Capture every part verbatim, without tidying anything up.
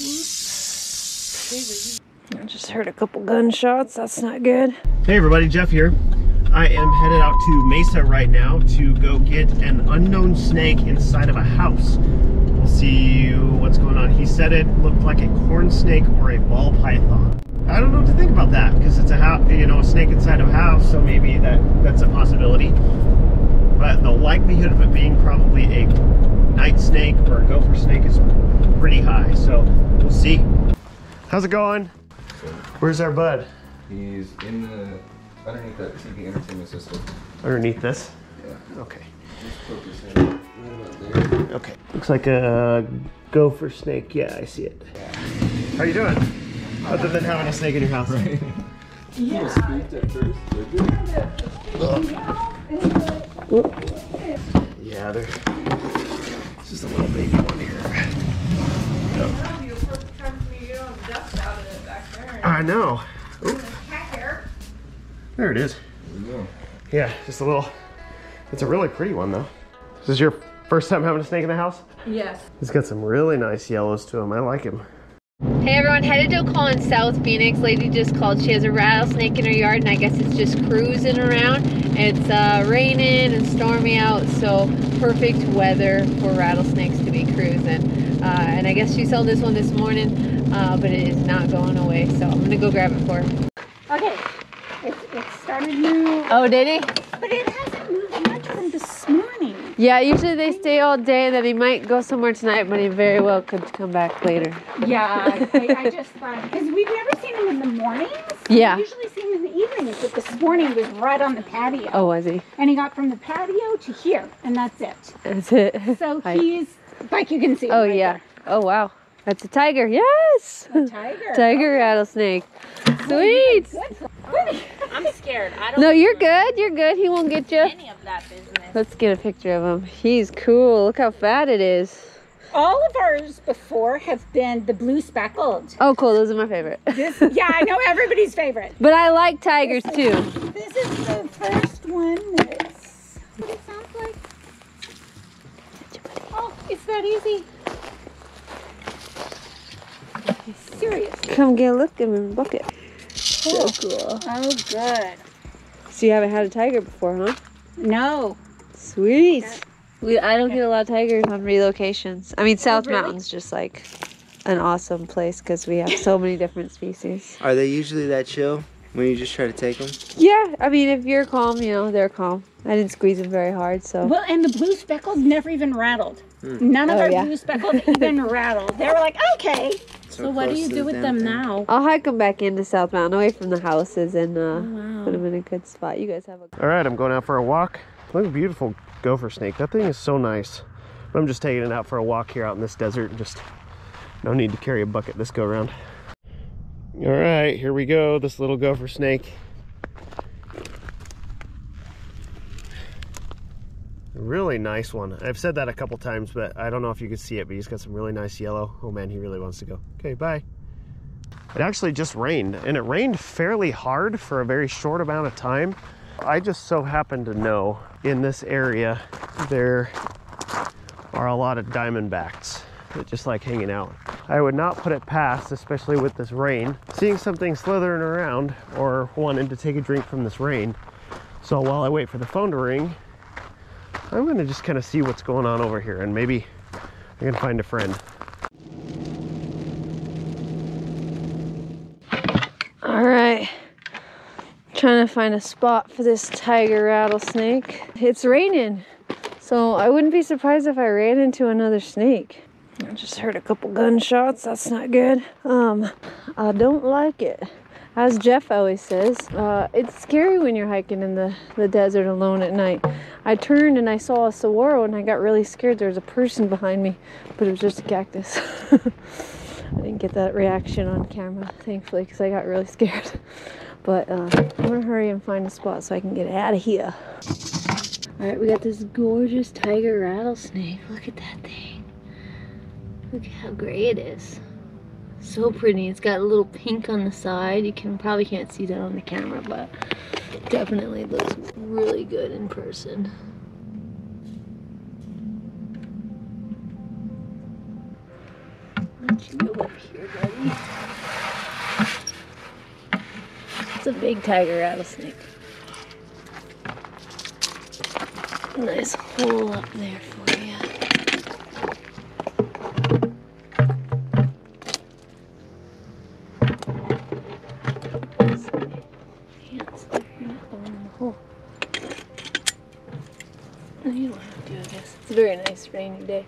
I just heard a couple gunshots. That's not good. Hey everybody, Jeff here. I am headed out to Mesa right now to go get an unknown snake inside of a house. We'll see what's going on. He said it looked like a corn snake or a ball python. I don't know what to think about that because it's a house, you know, a snake inside of a house, so maybe that that's a possibility. But the likelihood of it being probably a night snake or a gopher snake is pretty high, so we'll see. How's it going? Where's our bud? He's in the underneath that T V entertainment system. Underneath this? Yeah. Okay. Just focus in right about there. Okay. Looks like a gopher snake. Yeah, I see it. Yeah. How are you doing? Other than having a snake in your house, right? Yeah. Yeah, they're just a little baby one here. Yep. I know. Oop. There it is. Yeah, just a little. It's a really pretty one though. This is your first time having a snake in the house? Yes. He's got some really nice yellows to him. I like him. Hey everyone, headed to a call in South Phoenix. Lady just called. She has a rattlesnake in her yard and I guess it's just cruising around. It's uh, raining and stormy out, so perfect weather for rattlesnakes to be cruising. Uh, and I guess she saw this one this morning. Uh, but it is not going away, so I'm gonna go grab it for her. Okay, it, it started moving. Oh, did he? But it hasn't moved much from this morning. Yeah, usually they stay all day, and then he might go somewhere tonight, but he very well could come back later. Yeah, I, I just thought, because we've never seen him in the mornings. Yeah. We usually see him in the evenings, but this morning he was right on the patio. Oh, was he? And he got from the patio to here, and that's it. That's it. So Hi. he's, like you can see. Oh, right yeah. There. Oh, wow. That's a tiger, yes! A tiger. Tiger okay. rattlesnake. Sweet! Oh, I'm scared. I don't no, you're good. You're good. He won't get you. Any of that business. Let's get a picture of him. He's cool. Look how fat it is. All of ours before have been the blue speckled. Oh, cool. Those are my favorite. This, yeah, I know everybody's favorite. But I like tigers this is, too. This is the first one that's. What it sounds like. Oh, it's that easy. Seriously. Come get a look in the bucket. Cool. So cool. Oh, good. So you haven't had a tiger before, huh? No. Sweet. Yeah. We I don't okay. get a lot of tigers on relocations. I mean, South oh, really? Mountain's just like an awesome place because we have so many different species. Are they usually that chill when you just try to take them? Yeah. I mean, if you're calm, you know, they're calm. I didn't squeeze them very hard, so. Well, and the blue speckles never even rattled. Mm. None of oh, our yeah. blue speckles even rattled. They were like, okay. So, so what do you do with them now? I'll hike them back into South Mountain, away from the houses, and uh, oh, wow. put them in a good spot. You guys have a. All right, I'm going out for a walk. Look at beautiful gopher snake. That thing is so nice. But I'm just taking it out for a walk here out in this desert. Just no need to carry a bucket this go around. All right, here we go. This little gopher snake. Really nice one. I've said that a couple times, but I don't know if you can see it, but he's got some really nice yellow. Oh man, he really wants to go. Okay, bye. It actually just rained, and it rained fairly hard for a very short amount of time. I just so happen to know in this area there are a lot of diamondbacks that just like hanging out. I would not put it past, especially with this rain, seeing something slithering around or wanting to take a drink from this rain. So while I wait for the phone to ring, I'm gonna just kind of see what's going on over here, and maybe I can find a friend. All right, I'm trying to find a spot for this tiger rattlesnake. It's raining, so I wouldn't be surprised if I ran into another snake. I just heard a couple gunshots. That's not good. Um, I don't like it. As Jeff always says, uh, it's scary when you're hiking in the, the desert alone at night. I turned and I saw a saguaro and I got really scared. There was a person behind me, but it was just a cactus. I didn't get that reaction on camera, thankfully, because I got really scared. But uh, I'm gonna hurry and find a spot so I can get out of here. All right, we got this gorgeous tiger rattlesnake. Look at that thing. Look at how gray it is. So pretty. It's got a little pink on the side. You can probably can't see that on the camera, but it definitely looks really good in person. Look don't you go up here, buddy? It's a big tiger rattlesnake. Nice hole up there for you. Hands not going in the hole. No, you don't have to, I guess. It's a very nice rainy day.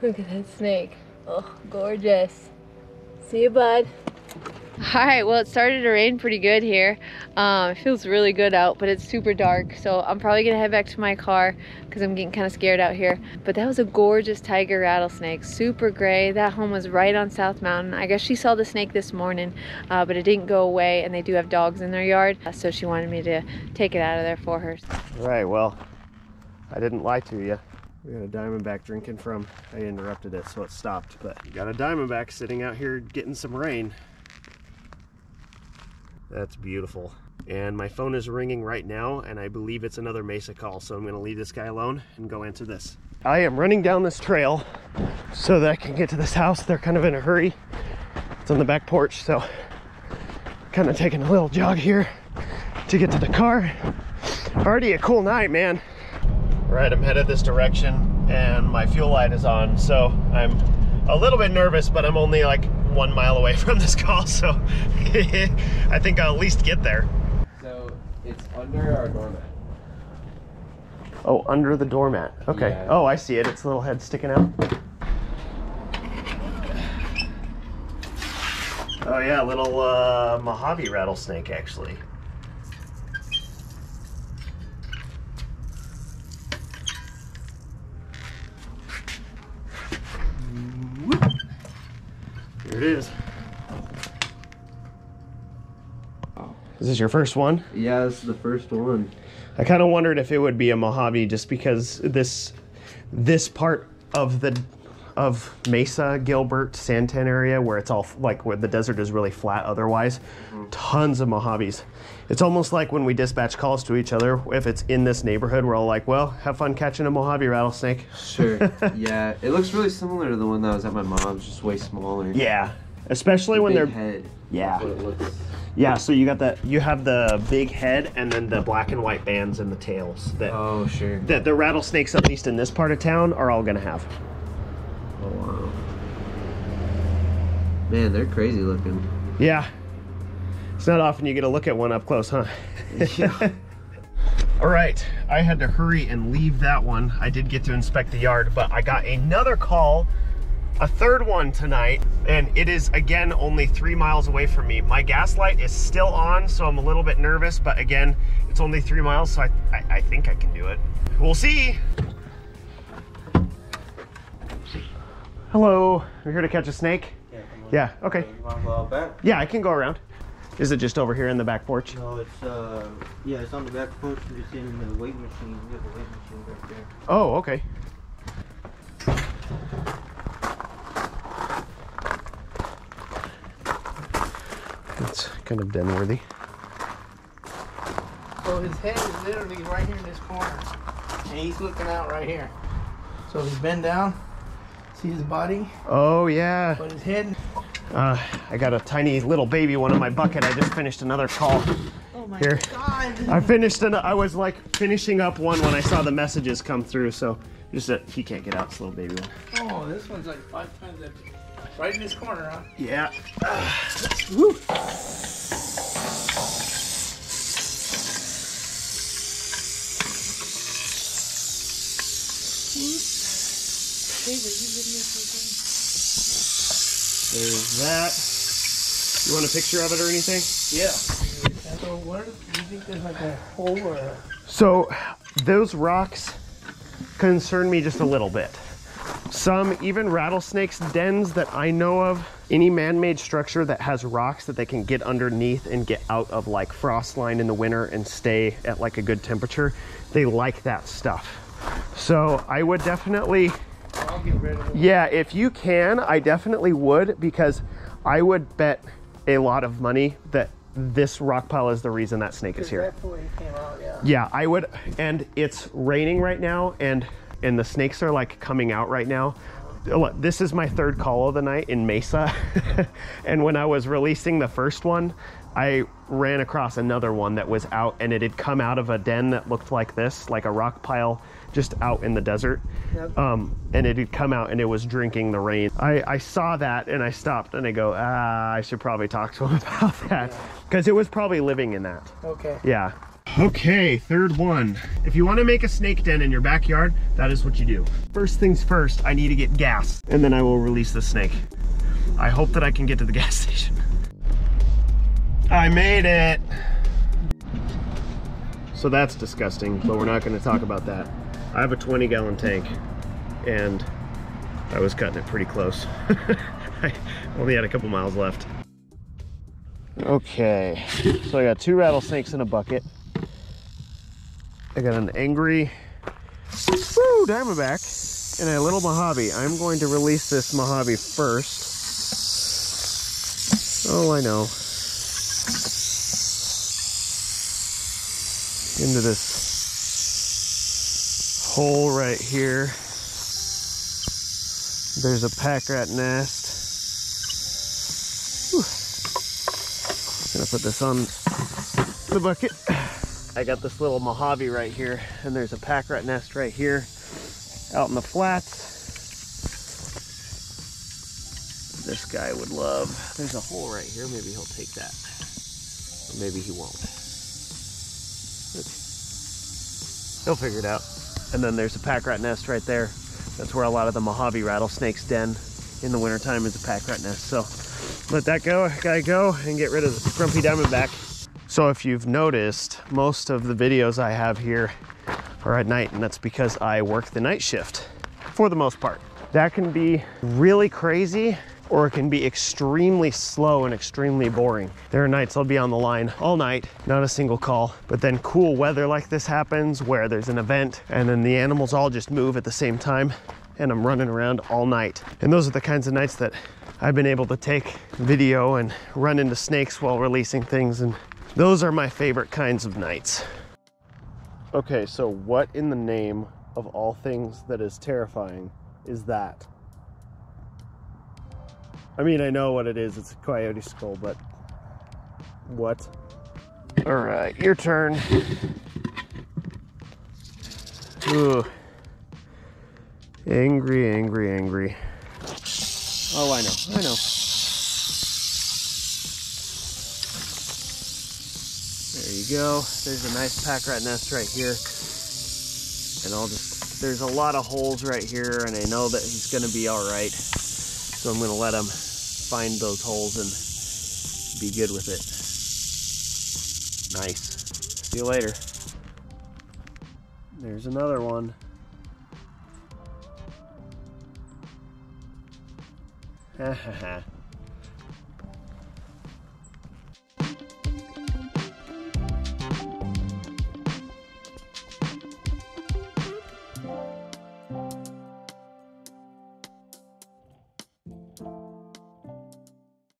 Look at that snake. Oh, gorgeous. See you, bud. All right, well, it started to rain pretty good here. Um, it feels really good out, but it's super dark, so I'm probably gonna head back to my car because I'm getting kind of scared out here. But that was a gorgeous tiger rattlesnake, super gray. That home was right on South Mountain. I guess she saw the snake this morning, uh, but it didn't go away, and they do have dogs in their yard, so she wanted me to take it out of there for her. All right, well, I didn't lie to you. We got a diamondback drinking from, I interrupted it, so it stopped, but we got a diamondback sitting out here getting some rain. That's beautiful. And my phone is ringing right now, and I believe it's another Mesa call, so I'm gonna leave this guy alone and go answer this. I am running down this trail so that I can get to this house. They're kind of in a hurry. It's on the back porch, so kind of taking a little jog here to get to the car. Already a cool night, man. All right, I'm headed this direction, and my fuel light is on, so I'm a little bit nervous, but I'm only like one mile away from this call, so I think I'll at least get there. So it's under our doormat. Oh, under the doormat. Okay. Yeah. Oh, I see it. It's a little head sticking out. Oh yeah, a little uh, Mojave rattlesnake actually. It is. Is this your first one? Yeah, this is the first one. I kind of wondered if it would be a Mojave, just because this this part of the of Mesa Gilbert Santan area, where it's all like where the desert is really flat otherwise, mm-hmm. Tons of Mojaves. It's almost like when we dispatch calls to each other, if it's in this neighborhood, we're all like, well, have fun catching a Mojave rattlesnake. Sure, yeah. It looks really similar to the one that was at my mom's, just way smaller. Yeah, especially the when they're... head. Yeah. It looks. Yeah, so you got that, you have the big head and then the black and white bands and the tails. That, oh, sure. That the rattlesnakes, at least in this part of town, are all gonna have. Oh, wow. Man, they're crazy looking. Yeah. It's not often you get a look at one up close, huh? Yeah. All right, I had to hurry and leave that one. I did get to inspect the yard, but I got another call, a third one tonight, and it is, again, only three miles away from me. My gas light is still on, so I'm a little bit nervous, but again, it's only three miles, so I, I, I think I can do it. We'll see. Hello, you're here to catch a snake? Yeah, yeah, okay. You want to go out back? Yeah, I can go around. Is it just over here in the back porch? No, it's, uh, yeah, it's on the back porch, and it's in the weight machine. We have a weight machine right there. Oh, okay. That's kind of den-worthy. So his head is literally right here in this corner, and he's looking out right here. So if you bend down, see his body? Oh, yeah. But his head... Uh, I got a tiny little baby one in my bucket. I just finished another call. Oh my here. God. I finished an, I was like finishing up one when I saw the messages come through. So just a, he can't get out. It's a little baby one. Oh, this one's like five times that. Right in this corner, huh? Yeah. Uh, woo. Baby, you give me something. There's that. You want a picture of it or anything? Yeah. So where do you think there's like a hole or a... So those rocks concern me just a little bit. Some, even rattlesnakes' dens that I know of, any man-made structure that has rocks that they can get underneath and get out of like frost line in the winter and stay at like a good temperature, they like that stuff. So I would definitely... I'll get rid of it. Yeah, if you can, I definitely would, because I would bet a lot of money that this rock pile is the reason that snake is here. Definitely came out, yeah. Yeah, I would, and it's raining right now, and and the snakes are like coming out right now. This is my third call of the night in Mesa. And when I was releasing the first one, I ran across another one that was out, and it had come out of a den that looked like this, like a rock pile just out in the desert. Yep. Um, and it had come out and it was drinking the rain. I, I saw that and I stopped and I go, ah, I should probably talk to him about that. Because yeah. It was probably living in that. Okay. Yeah. Okay, third one. If you want to make a snake den in your backyard, that is what you do. First things first, I need to get gas, and then I will release the snake. I hope that I can get to the gas station. I made it. So that's disgusting, but we're not going to talk about that. I have a twenty gallon tank, and I was cutting it pretty close. I only had a couple miles left. Okay, so I got two rattlesnakes in a bucket. I got an angry woo, diamondback and a little Mojave. I'm going to release this Mojave first. Oh, I know. Into this hole right here. There's a pack rat nest. Whew. I'm gonna put this on the bucket. I got this little Mojave right here, and there's a pack rat nest right here out in the flats. This guy would love. There's a hole right here. Maybe he'll take that. Or maybe he won't. Look. He'll figure it out. And then there's a pack rat nest right there. That's where a lot of the Mojave rattlesnakes den in the wintertime is a pack rat nest. So let that go, guy go, and get rid of the grumpy diamondback. So if you've noticed, most of the videos I have here are at night, and that's because I work the night shift for the most part. That can be really crazy, or it can be extremely slow and extremely boring. There are nights I'll be on the line all night, not a single call, but then cool weather like this happens where there's an event and then the animals all just move at the same time, and I'm running around all night. And those are the kinds of nights that I've been able to take video and run into snakes while releasing things, and those are my favorite kinds of nights. Okay, so what in the name of all things that is terrifying is that? I mean, I know what it is. It's a coyote skull, but what? All right, your turn. Ooh. Angry, angry, angry. Oh, I know, I know. There you go. There's a nice pack rat nest right here. And I'll just, there's a lot of holes right here, and I know that he's gonna be all right. So I'm gonna let him find those holes and be good with it. Nice. See you later. There's another one. Ha ha ha.